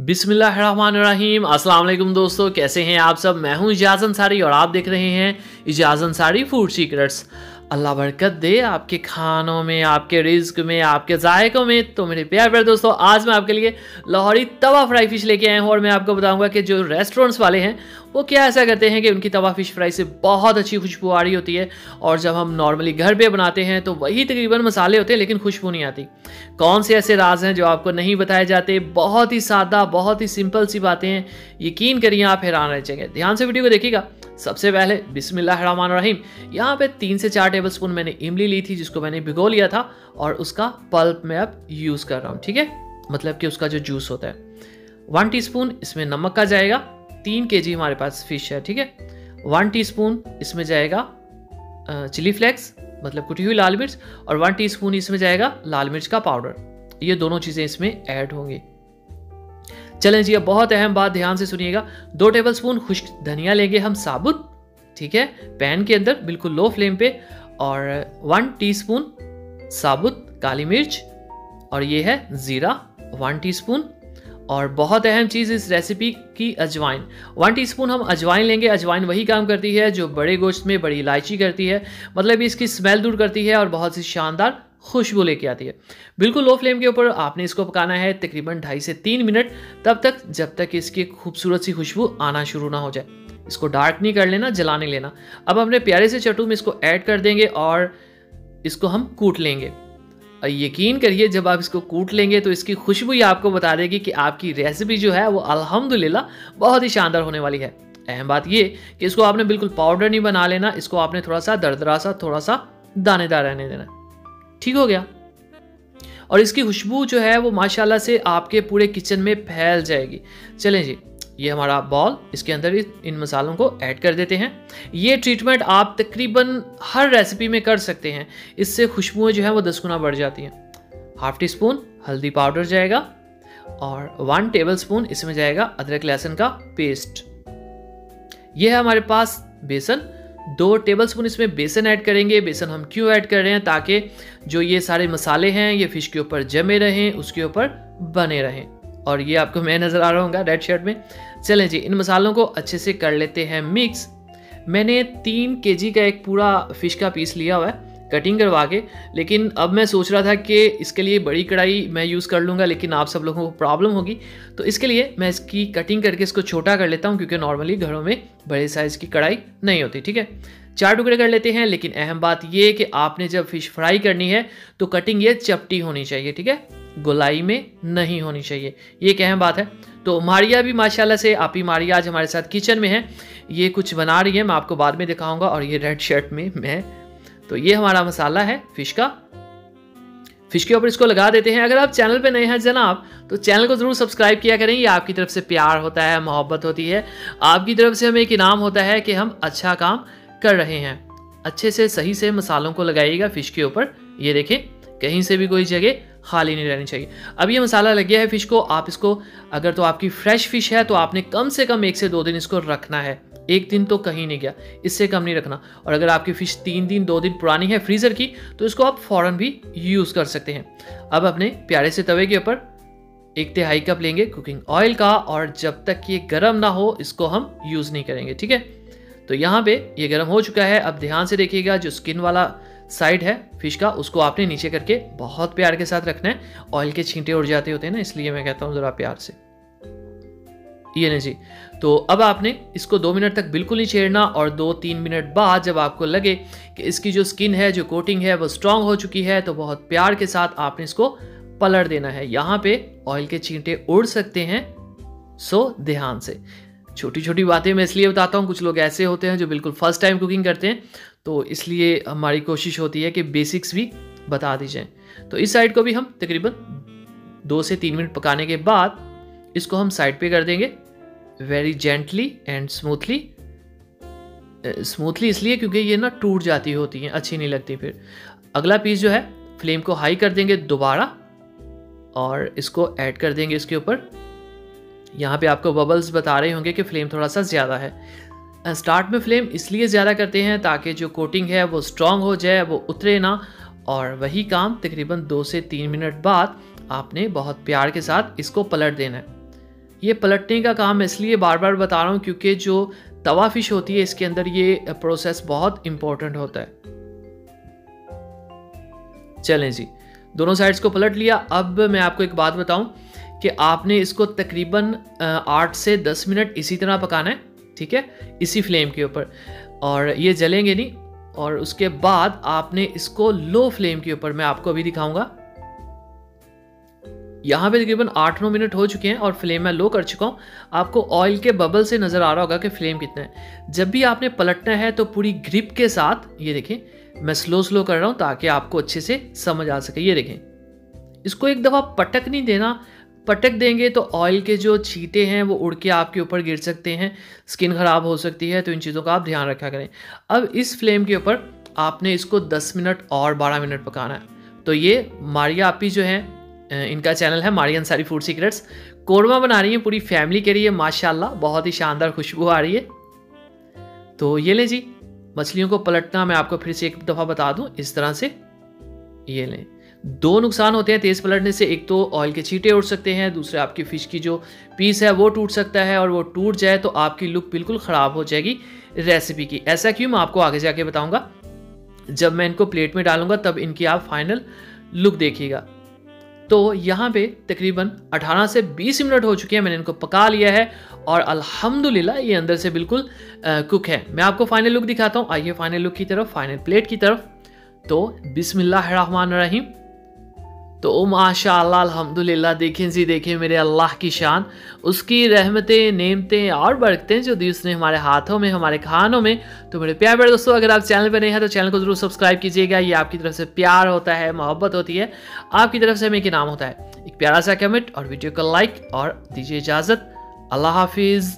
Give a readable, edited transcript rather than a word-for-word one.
बिस्मिल्लाहिर्रहमानिर्रहीम। अस्सलाम वालेकुम दोस्तों, कैसे हैं आप सब। मैं हूं इजाज़ अंसारी और आप देख रहे हैं इजाज़ अंसारी फूड सीक्रेट्स। अल्लाह बरकत दे आपके खानों में, आपके रिज्क में, आपके जायकों में। तो मेरे प्यारे प्यारे दोस्तों, आज मैं आपके लिए लाहौरी तवा फ्राई फिश लेके आया हूँ और मैं आपको बताऊँगा कि जो रेस्टोरेंट्स वाले हैं वो क्या ऐसा करते हैं कि उनकी तवा फिश फ्राई से बहुत अच्छी खुशबू आ रही होती है, और जब हम नॉर्मली घर पे बनाते हैं तो वही तकरीबन मसाले होते हैं लेकिन खुशबू नहीं आती। कौन से ऐसे राज हैं जो आपको नहीं बताए जाते। बहुत ही सादा, बहुत ही सिंपल सी बातें हैं, यकीन करिए आप हैरान रह जाएंगे। ध्यान से वीडियो को देखिएगा। सबसे पहले बिस्मिल्लाहिर्रहमानिर्रहीम, यहाँ पे 3 से 4 टेबलस्पून मैंने इमली ली थी जिसको मैंने भिगो लिया था और उसका पल्प मैं अब यूज़ कर रहा हूँ, ठीक है, मतलब कि उसका जो जूस होता है। 1 टीस्पून इसमें नमक का जाएगा, 3 kg हमारे पास फिश है, ठीक है। 1 टीस्पून इसमें जाएगा चिली फ्लेक्स मतलब कुटी हुई लाल मिर्च, और 1 टीस्पून इसमें जाएगा लाल मिर्च का पाउडर। ये दोनों चीज़ें इसमें ऐड होंगी। चलें जी, अब बहुत अहम बात ध्यान से सुनिएगा। 2 टेबलस्पून खुश्क धनिया लेंगे हम साबुत, ठीक है, पैन के अंदर बिल्कुल लो फ्लेम पे, और 1 टीस्पून साबुत काली मिर्च, और ये है ज़ीरा 1 टीस्पून, और बहुत अहम चीज़ इस रेसिपी की अजवाइन। 1 टीस्पून हम अजवाइन लेंगे। अजवाइन वही काम करती है जो बड़े गोश्त में बड़ी इलायची करती है, मतलब इसकी स्मेल दूर करती है और बहुत सी शानदार खुशबू लेके आती है। बिल्कुल लो फ्लेम के ऊपर आपने इसको पकाना है तकरीबन 2.5 से 3 मिनट, तब तक जब तक इसकी खूबसूरत सी खुशबू आना शुरू ना हो जाए। इसको डार्क नहीं कर लेना, जला नहीं लेना। अब अपने प्यारे से चटू में इसको ऐड कर देंगे और इसको हम कूट लेंगे। यकीन करिए जब आप इसको कूट लेंगे तो इसकी खुशबू ही आपको बता देगी कि आपकी रेसिपी जो है वो अल्हम्दुलिल्लाह बहुत ही शानदार होने वाली है। अहम बात ये कि इसको आपने बिल्कुल पाउडर नहीं बना लेना, इसको आपने थोड़ा सा दरदरा सा, थोड़ा सा दानेदार रहने देना। ठीक हो गया, और इसकी खुशबू जो है वो माशाल्लाह से आपके पूरे किचन में फैल जाएगी। चलें जी, ये हमारा बॉल, इसके अंदर इन मसालों को ऐड कर देते हैं। ये ट्रीटमेंट आप तकरीबन हर रेसिपी में कर सकते हैं, इससे खुशबुएं जो है वो 10 गुना बढ़ जाती हैं। 1/2 टीस्पून हल्दी पाउडर जाएगा, और 1 टेबलस्पून इसमें जाएगा अदरक लहसुन का पेस्ट। ये है हमारे पास बेसन। 2 टेबलस्पून इसमें बेसन ऐड करेंगे। बेसन हम क्यों ऐड कर रहे हैं? ताकि जो ये सारे मसाले हैं ये फ़िश के ऊपर जमे रहें, उसके ऊपर बने रहें। और ये आपको मैं नज़र आ रहा हूँ रेड शर्ट में। चलें जी, इन मसालों को अच्छे से कर लेते हैं मिक्स। मैंने 3 kg का एक पूरा फ़िश का पीस लिया हुआ है कटिंग करवा के, लेकिन अब मैं सोच रहा था कि इसके लिए बड़ी कढ़ाई मैं यूज़ कर लूँगा, लेकिन आप सब लोगों को प्रॉब्लम होगी, तो इसके लिए मैं इसकी कटिंग करके इसको छोटा कर लेता हूँ, क्योंकि नॉर्मली घरों में बड़े साइज़ की कढ़ाई नहीं होती, ठीक है। 4 टुकड़े कर लेते हैं, लेकिन अहम बात ये कि आपने जब फ़िश फ्राई करनी है तो कटिंग ये चपटी होनी चाहिए, ठीक है, गोलाई में नहीं होनी चाहिए, ये एक अहम बात है। तो मारिया भी माशाल्लाह से, आपी मारिया आज हमारे साथ किचन में है, ये कुछ बना रही है, मैं आपको बाद में दिखाऊँगा। और ये रेड शर्ट में मैं, तो ये हमारा मसाला है फ़िश का। फ़िश के ऊपर इसको लगा देते हैं। अगर आप चैनल पे नए हैं जनाब तो चैनल को ज़रूर सब्सक्राइब किया करें, ये आपकी तरफ से प्यार होता है, मोहब्बत होती है, आपकी तरफ से हमें एक इनाम होता है कि हम अच्छा काम कर रहे हैं। अच्छे से सही से मसालों को लगाइएगा फ़िश के ऊपर। ये देखें, कहीं से भी कोई जगह खाली नहीं रहनी चाहिए। अब ये मसाला लग गया है फ़िश को। आप इसको, अगर तो आपकी फ़्रेश फ़िश है तो आपने कम से कम 1 से 2 दिन इसको रखना है, 1 दिन तो कहीं नहीं गया, इससे कम नहीं रखना। और अगर आपकी फ़िश 3 दिन 2 दिन पुरानी है फ्रीज़र की, तो इसको आप फ़ौरन भी यूज़ कर सकते हैं। अब अपने प्यारे से तवे के ऊपर 1/4 कप लेंगे कुकिंग ऑयल का, और जब तक ये गर्म ना हो इसको हम यूज़ नहीं करेंगे, ठीक है। तो यहाँ पे ये गर्म हो चुका है। अब ध्यान से देखिएगा, जो स्किन वाला साइड है फ़िश का उसको आपने नीचे करके बहुत प्यार के साथ रखना है। ऑयल के छींटे उड़ जाते होते हैं ना, इसलिए मैं कहता हूँ ज़रा प्यार से, ये नहीं जी। तो अब आपने इसको 2 मिनट तक बिल्कुल नहीं छेड़ना, और 2-3 मिनट बाद जब आपको लगे कि इसकी जो स्किन है, जो कोटिंग है वो स्ट्रांग हो चुकी है, तो बहुत प्यार के साथ आपने इसको पलट देना है। यहाँ पे ऑयल के छींटे उड़ सकते हैं, सो ध्यान से। छोटी छोटी बातें मैं इसलिए बताता हूँ, कुछ लोग ऐसे होते हैं जो बिल्कुल फर्स्ट टाइम कुकिंग करते हैं, तो इसलिए हमारी कोशिश होती है कि बेसिक्स भी बता दी जाए। तो इस साइड को भी हम तकरीबन 2 से 3 मिनट पकाने के बाद इसको हम साइड पे कर देंगे, very gently and smoothly. Smoothly इसलिए क्योंकि ये ना टूट जाती होती हैं, अच्छी नहीं लगती। फिर अगला पीस जो है, फ्लेम को हाई कर देंगे दोबारा, और इसको ऐड कर देंगे इसके ऊपर। यहाँ पे आपको बबल्स बता रहे होंगे कि फ्लेम थोड़ा सा ज़्यादा है। स्टार्ट में फ्लेम इसलिए ज़्यादा करते हैं ताकि जो कोटिंग है वो स्ट्रॉन्ग हो जाए, वो उतरे ना। और वही काम तकरीबन 2 से 3 मिनट बाद आपने बहुत प्यार के साथ इसको पलट देना है। ये पलटने का काम इसलिए बार बार बता रहा हूँ क्योंकि जो तवा फिश होती है इसके अंदर ये प्रोसेस बहुत इम्पोर्टेंट होता है। चलें जी, दोनों साइड्स को पलट लिया। अब मैं आपको एक बात बताऊं कि आपने इसको तकरीबन 8 से 10 मिनट इसी तरह पकाना है, ठीक है, इसी फ्लेम के ऊपर, और ये जलेंगे नहीं। और उसके बाद आपने इसको लो फ्लेम के ऊपर, मैं आपको अभी दिखाऊंगा, यहाँ पे तकरीबन 8-9 मिनट हो चुके हैं और फ्लेम मैं लो कर चुका हूँ। आपको ऑयल के बबल से नज़र आ रहा होगा कि फ्लेम कितना है। जब भी आपने पलटना है तो पूरी ग्रिप के साथ, ये देखें मैं स्लो कर रहा हूँ ताकि आपको अच्छे से समझ आ सके। ये देखें, इसको एक दफ़ा पटक नहीं देना, पटक देंगे तो ऑयल के जो छींटे हैं वो उड़ के आपके ऊपर गिर सकते हैं, स्किन ख़राब हो सकती है, तो इन चीज़ों का आप ध्यान रखा करें। अब इस फ्लेम के ऊपर आपने इसको 10 मिनट और 12 मिनट पकाना है। तो ये मारिया आपी जो है, इनका चैनल है मारिया अंसारी फूड सीक्रेट्स, कोरमा बना रही है पूरी फैमिली के लिए, माशाल्लाह बहुत ही शानदार खुशबू आ रही है। तो ये लें जी, मछलियों को पलटना मैं आपको फिर से एक दफ़ा बता दूं, इस तरह से ये लें। दो नुकसान होते हैं तेज़ पलटने से, एक तो ऑयल के छींटे उड़ सकते हैं, दूसरे आपकी फ़िश की जो पीस है वो टूट सकता है, और वो टूट जाए तो आपकी लुक बिल्कुल ख़राब हो जाएगी रेसिपी की। ऐसा क्यों, मैं आपको आगे जाके बताऊँगा, जब मैं इनको प्लेट में डालूँगा तब इनकी आप फाइनल लुक देखिएगा। तो यहाँ पे तकरीबन 18 से 20 मिनट हो चुके हैं, मैंने इनको पका लिया है और अल्हम्दुलिल्लाह ये अंदर से बिल्कुल कुक है। मैं आपको फाइनल लुक दिखाता हूँ, आइए फाइनल लुक की तरफ, फाइनल प्लेट की तरफ। तो बिस्मिल्लाहिर्रहमानिर्रहीम। तो माशाल्लाह अल्हम्दुलिल्लाह, देखें जी, देखें मेरे अल्लाह की शान, उसकी रहमतें, नेमतें और बरकतें जो दी उसने हमारे हाथों में, हमारे खानों में। तो मेरे प्यारे दोस्तों, अगर आप चैनल पर नए हैं तो चैनल को ज़रूर सब्सक्राइब कीजिएगा। ये आपकी तरफ से प्यार होता है, मोहब्बत होती है आपकी तरफ से, हमें एक इनाम होता है। एक प्यारा सा कमेंट और वीडियो को लाइक, और दीजिए इजाज़त। अल्लाह हाफिज़।